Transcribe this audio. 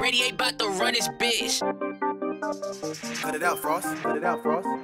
Radiate 'bout to run this bitch. Cut it out, Frost. Cut it out, Frost.